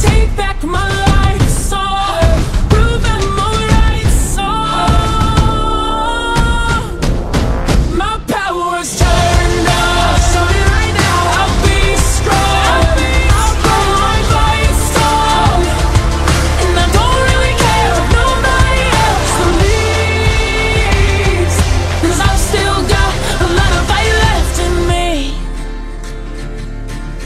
Take back my life song. Prove I'm alright song. My power's turned up, so right now I'll be strong. I'll blow my fight song, and I don't really care if nobody else believes, 'cause I've still got a lot of fight left in me.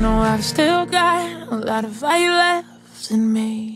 No, I've still got a lot of fight left in me.